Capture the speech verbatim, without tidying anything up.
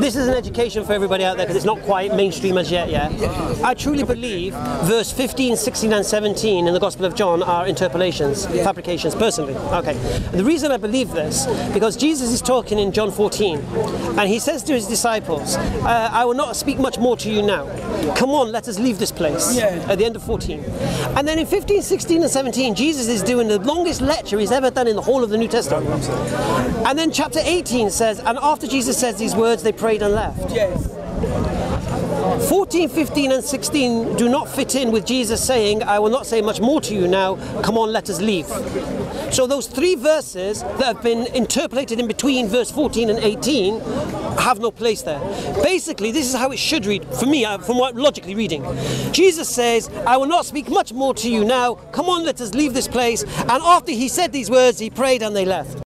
this is an education for everybody out there because it's not quite mainstream as yet, yeah? I truly believe verse fifteen, sixteen and seventeen in the Gospel of John are interpolations, fabrications, personally. Okay. The reason I believe this, because Jesus is talking in John fourteen and he says to his disciples, uh, I will not speak much more to you now. Come on, let us leave this place. Yeah. At the end of fourteen. And then in fifteen, sixteen and seventeen, Jesus is doing the longest lecture he's ever done in the whole of the New Testament. And then chapter eighteen says, and after Jesus says these words, they prayed and left. Yes. fourteen, fifteen and sixteen do not fit in with Jesus saying, I will not say much more to you now, come on, let us leave. So those three verses that have been interpolated in between verse fourteen and eighteen have no place there. Basically, this is how it should read, for me, from what I'm logically reading. Jesus says, I will not speak much more to you now, come on, let us leave this place. And after he said these words, he prayed and they left.